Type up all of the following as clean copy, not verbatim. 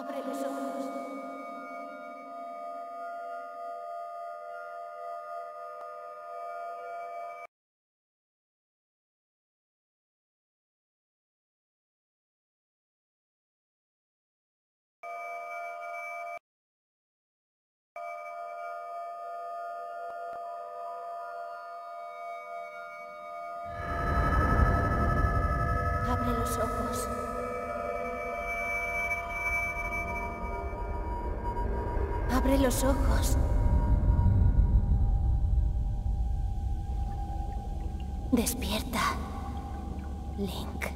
Abre los ojos. Abre los ojos. Abre los ojos. Despierta, Link.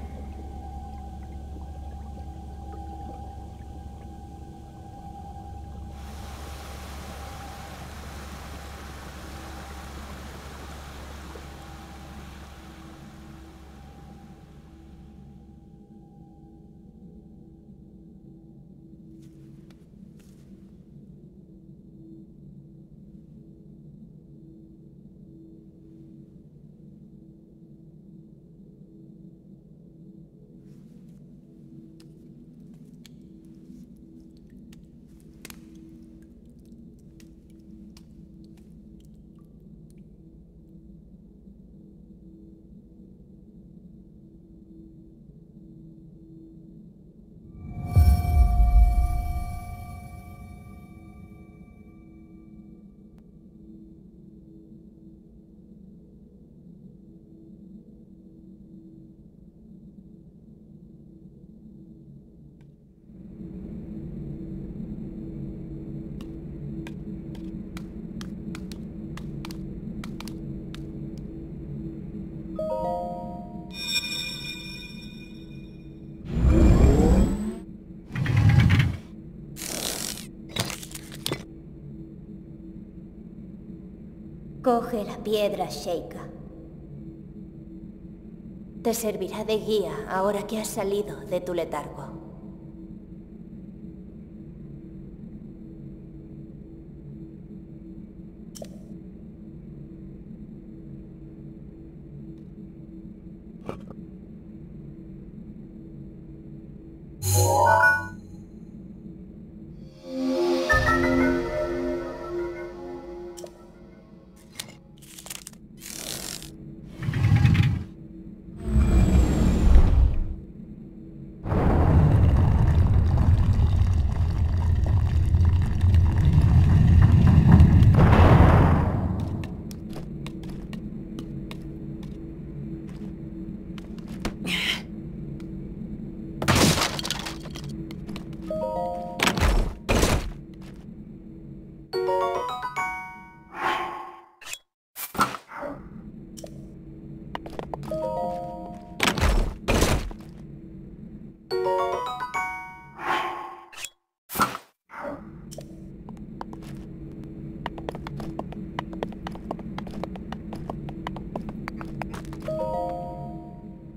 Coge la piedra, Sheikah. Te servirá de guía ahora que has salido de tu letargo.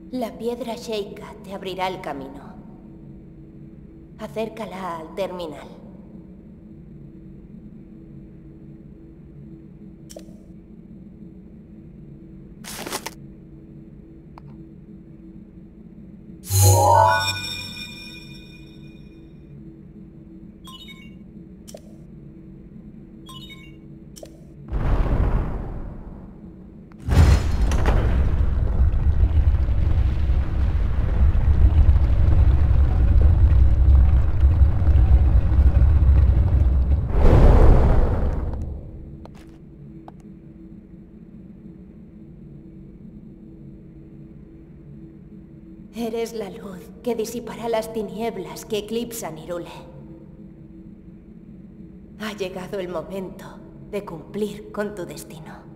La piedra Sheikah te abrirá el camino. Acércala al terminal. Eres la luz que disipará las tinieblas que eclipsan Hyrule. Ha llegado el momento de cumplir con tu destino.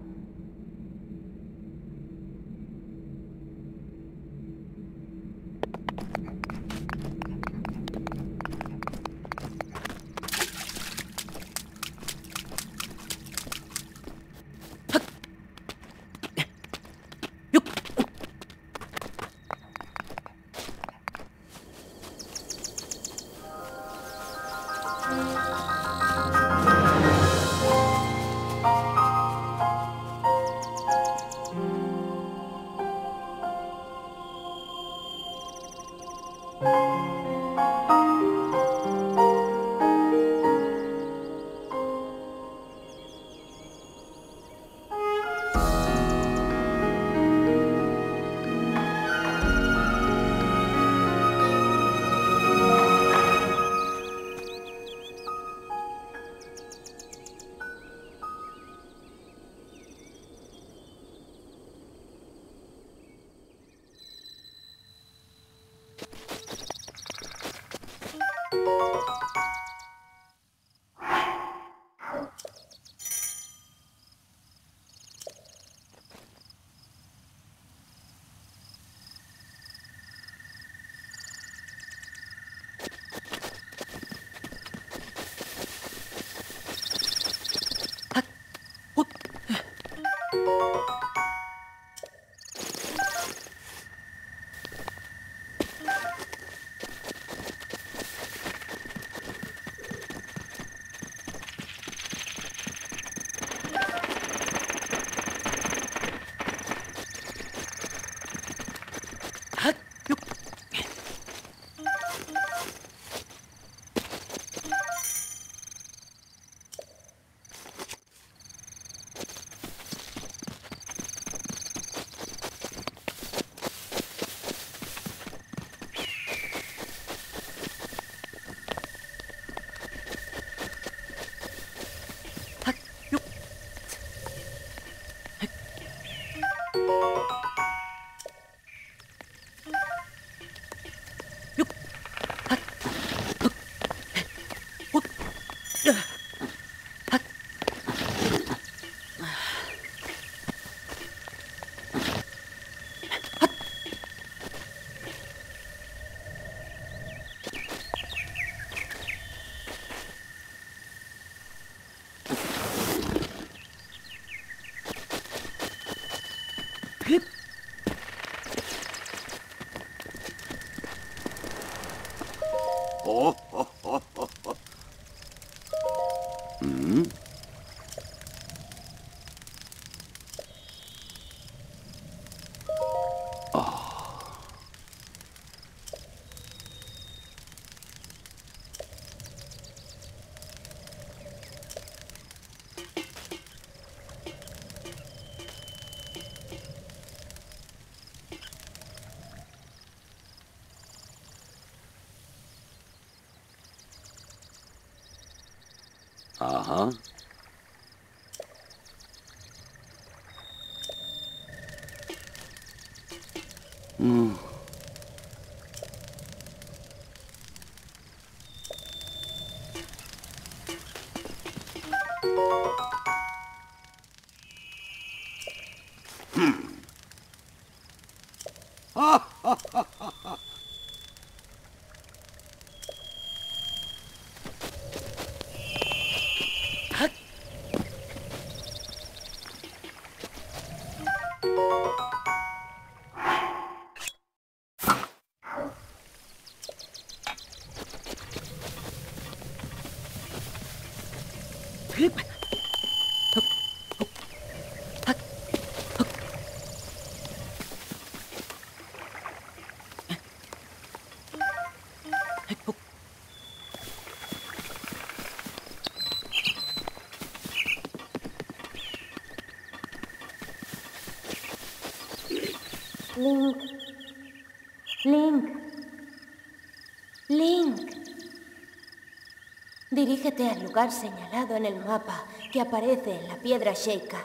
Uh-huh. Link, Link, Link. Dirígete al lugar señalado en el mapa que aparece en la piedra Sheikah.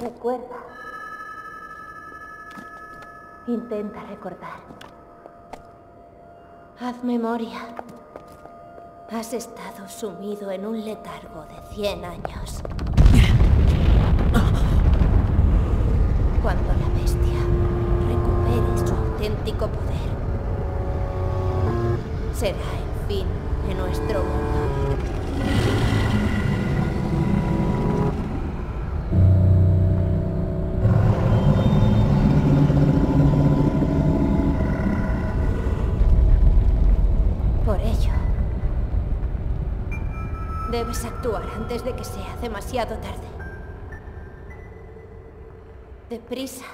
Recuerda. Intenta recordar. Haz memoria. Has estado sumido en un letargo de 100 años. Cuando la bestia recupere su auténtico poder, será el fin de nuestro mundo. Debes actuar antes de que sea demasiado tarde. Deprisa.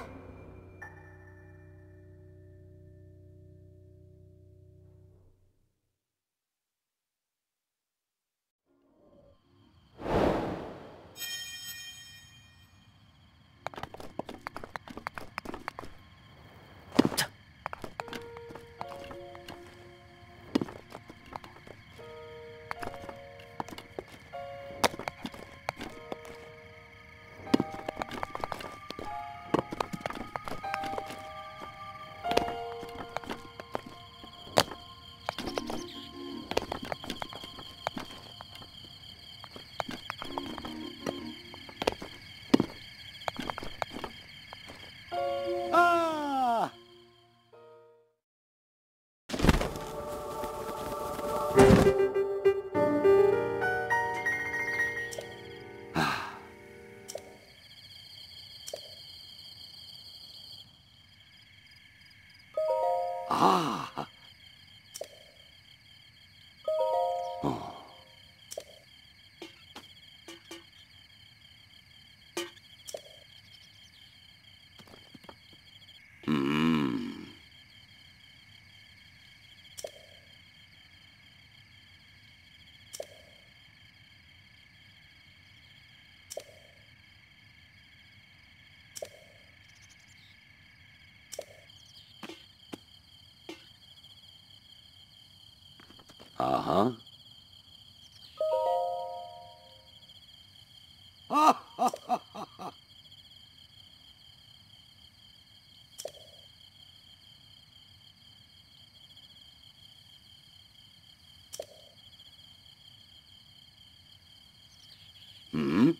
Uh-huh. Hmm? Hmm.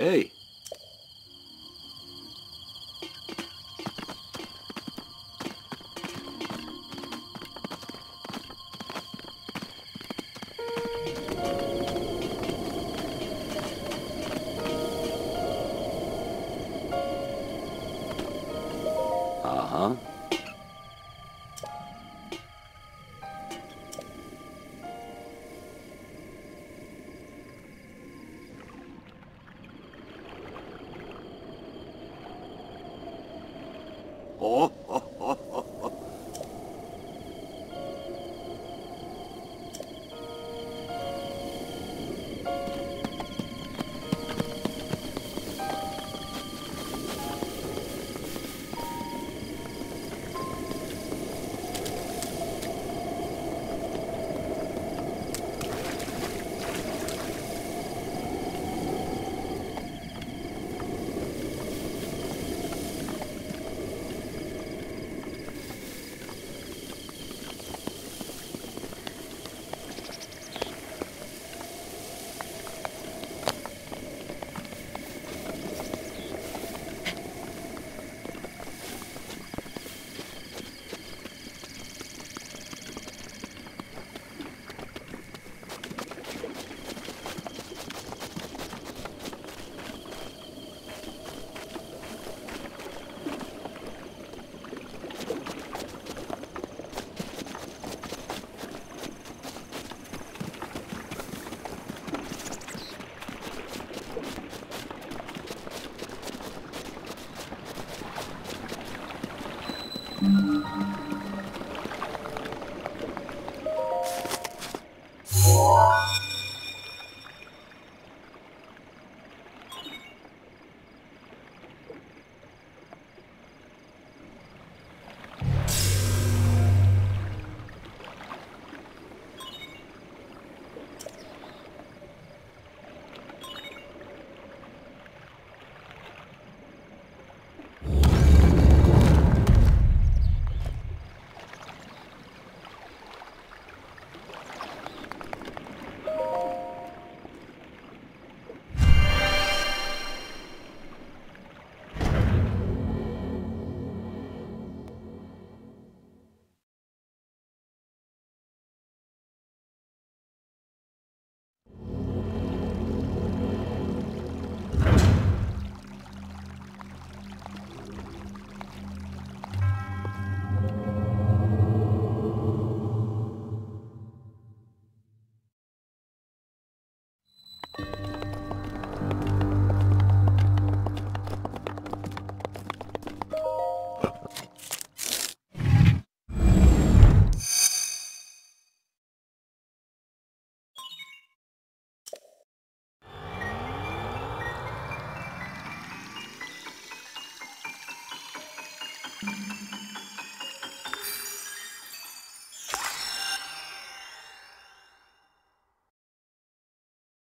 Hey. Uh-huh.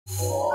Hey.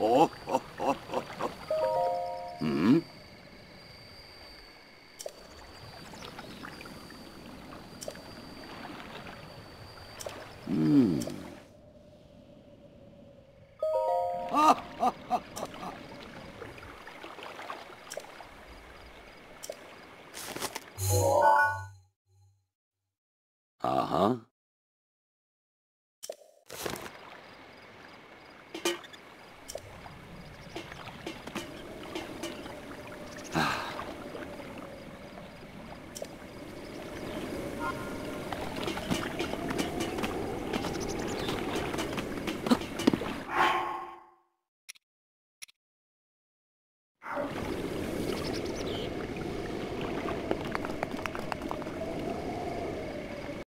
Hmm? Hmm. Ah!